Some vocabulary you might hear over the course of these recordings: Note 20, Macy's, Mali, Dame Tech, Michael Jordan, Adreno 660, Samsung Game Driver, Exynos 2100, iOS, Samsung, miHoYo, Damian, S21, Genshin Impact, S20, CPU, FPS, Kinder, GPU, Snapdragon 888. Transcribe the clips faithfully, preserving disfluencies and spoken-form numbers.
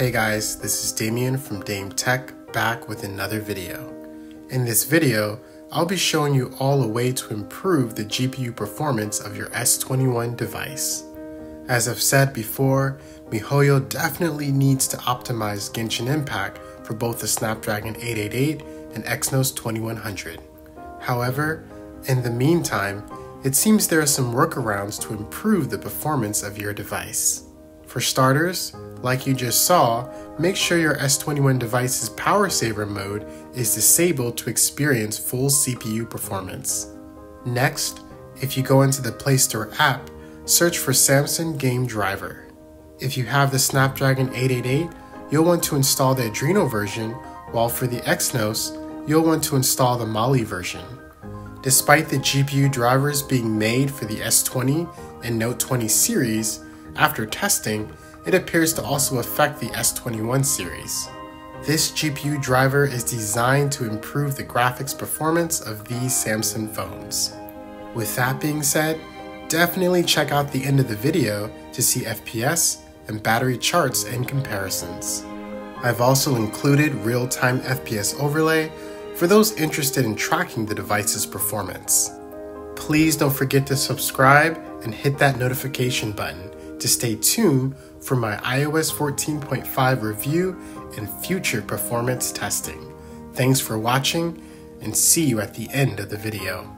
Hey guys, this is Damian from Dame Tech, back with another video. In this video, I'll be showing you all a way to improve the G P U performance of your S twenty-one device. As I've said before, miHoYo definitely needs to optimize Genshin Impact for both the Snapdragon eight eighty-eight and Exynos twenty-one hundred. However, in the meantime, it seems there are some workarounds to improve the performance of your device. For starters, like you just saw, make sure your S twenty-one device's power saver mode is disabled to experience full C P U performance. Next, if you go into the Play Store app, search for Samsung Game Driver. If you have the Snapdragon eight eighty-eight, you'll want to install the Adreno version, while for the Exynos, you'll want to install the Mali version. Despite the G P U drivers being made for the S twenty and Note twenty series, after testing, it appears to also affect the S twenty-one series. This G P U driver is designed to improve the graphics performance of these Samsung phones. With that being said, definitely check out the end of the video to see F P S and battery charts and comparisons. I've also included real-time F P S overlay for those interested in tracking the device's performance. Please don't forget to subscribe and hit that notification button to stay tuned for my i O S fourteen point five review and future performance testing. Thanks for watching, and see you at the end of the video.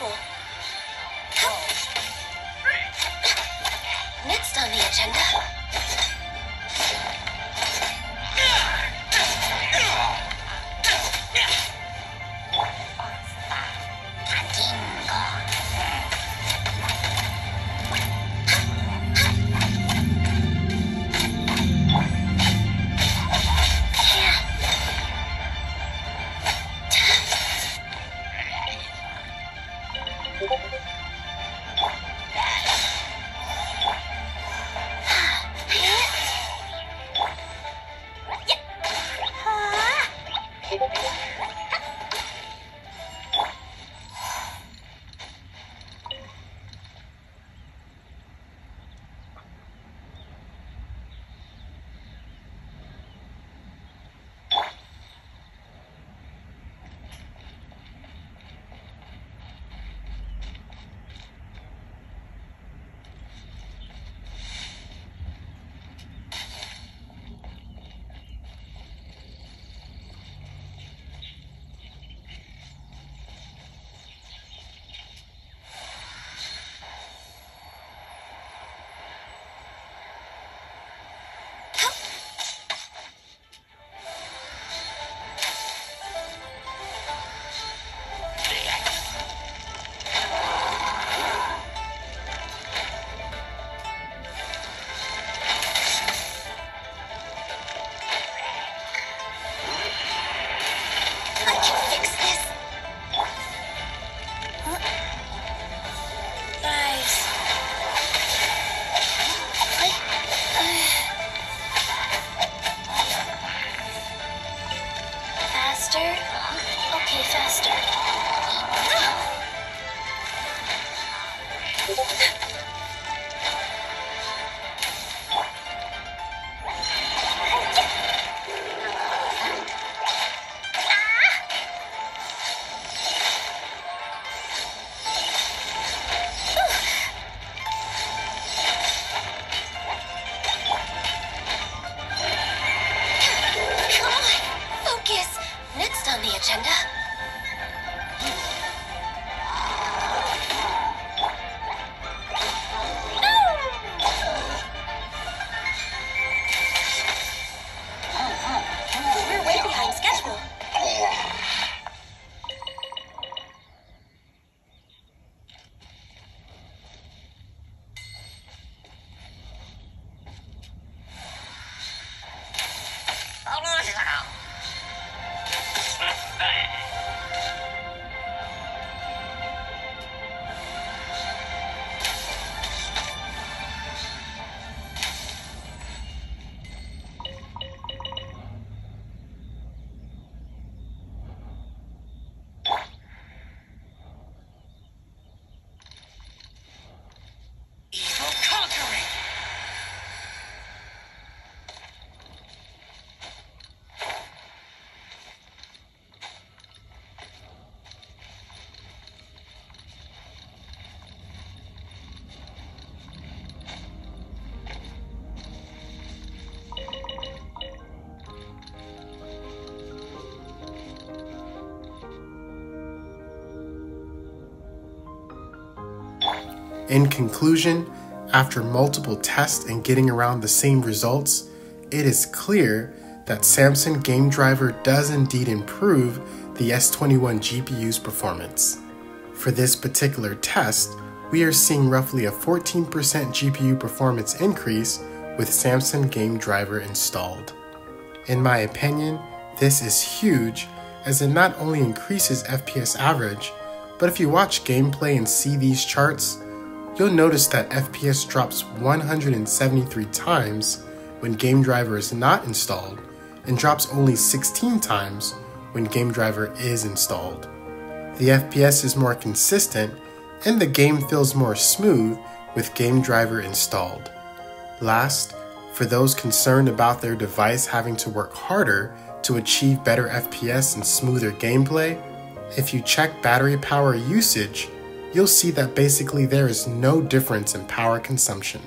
Useful. Next on the agenda. In conclusion, after multiple tests and getting around the same results, it is clear that Samsung Game Driver does indeed improve the S twenty-one G P U's performance. For this particular test, we are seeing roughly a fourteen percent G P U performance increase with Samsung Game Driver installed. In my opinion, this is huge as it not only increases F P S average, but if you watch gameplay and see these charts, you'll notice that F P S drops one hundred seventy-three times when Game Driver is not installed and drops only sixteen times when Game Driver is installed. The F P S is more consistent and the game feels more smooth with Game Driver installed. Last, for those concerned about their device having to work harder to achieve better F P S and smoother gameplay, if you check battery power usage, you'll see that basically there is no difference in power consumption.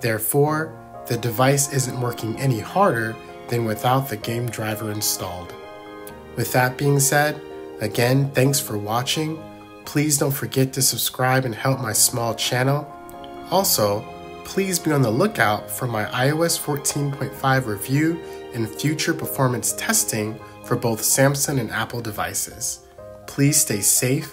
Therefore, the device isn't working any harder than without the Game Driver installed. With that being said, again, thanks for watching. Please don't forget to subscribe and help my small channel. Also, please be on the lookout for my i O S fourteen point five review and future performance testing for both Samsung and Apple devices. Please stay safe